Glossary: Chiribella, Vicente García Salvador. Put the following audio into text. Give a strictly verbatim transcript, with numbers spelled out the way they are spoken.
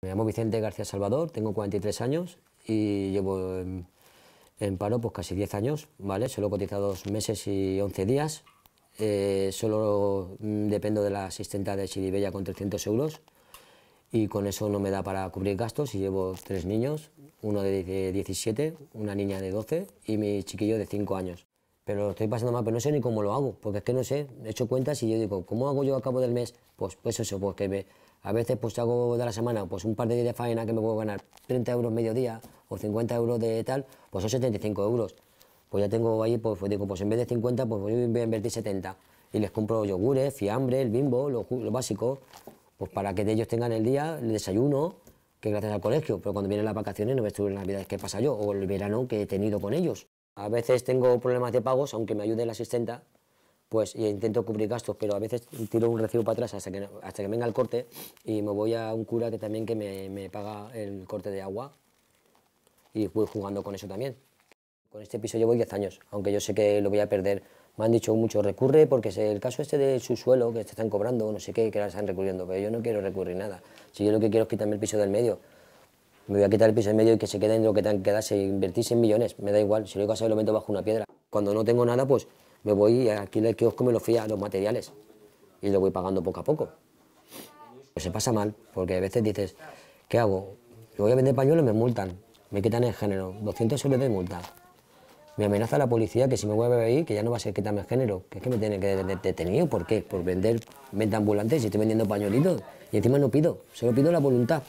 Me llamo Vicente García Salvador, tengo cuarenta y tres años y llevo en, en paro pues casi diez años, ¿vale? Solo he cotizado dos meses y once días, eh, solo dependo de la asistenta de Chiribella con trescientos euros y con eso no me da para cubrir gastos y llevo tres niños, uno de diecisiete, una niña de doce y mi chiquillo de cinco años. Pero lo estoy pasando mal, pero no sé ni cómo lo hago, porque es que no sé, he hecho cuentas y yo digo, ¿cómo hago yo a cabo del mes? Pues, pues eso, porque me, a veces pues hago de la semana pues un par de días de faena que me puedo ganar treinta euros mediodía o cincuenta euros de tal, pues son setenta y cinco euros. Pues ya tengo ahí, pues, pues digo, pues en vez de cincuenta, pues voy a invertir setenta. Y les compro yogures, fiambre, el bimbo, lo, lo básico, pues para que ellos tengan el día, el desayuno, que gracias al colegio, pero cuando vienen las vacaciones no me estuve en las navidades que pasa yo o el verano que he tenido con ellos. A veces tengo problemas de pagos, aunque me ayude la asistenta, pues y intento cubrir gastos, pero a veces tiro un recibo para atrás hasta que, hasta que venga el corte y me voy a un cura que también que me, me paga el corte de agua y voy jugando con eso también. Con este piso llevo diez años, aunque yo sé que lo voy a perder. Me han dicho mucho, recurre, porque es el caso este de su suelo, que te están cobrando, no sé qué, que ahora están recurriendo, pero yo no quiero recurrir nada. Si yo lo que quiero es quitarme el piso del medio. Me voy a quitar el piso en medio y que se queden lo que tengan que quedarse, invertirse en millones, me da igual, si lo digo a saber lo meto bajo una piedra. Cuando no tengo nada, pues me voy aquí al kiosco, me lo fía los materiales y lo voy pagando poco a poco. Pues se pasa mal, porque a veces dices, ¿qué hago? Yo voy a vender pañuelos, me multan, me quitan el género, doscientos euros de multa. Me amenaza la policía que si me voy a beber ahí, que ya no va a ser quitarme el género, que es que me tienen que detener, ¿por qué? Por vender venta ambulante, si estoy vendiendo pañuelitos y encima no pido, solo pido la voluntad.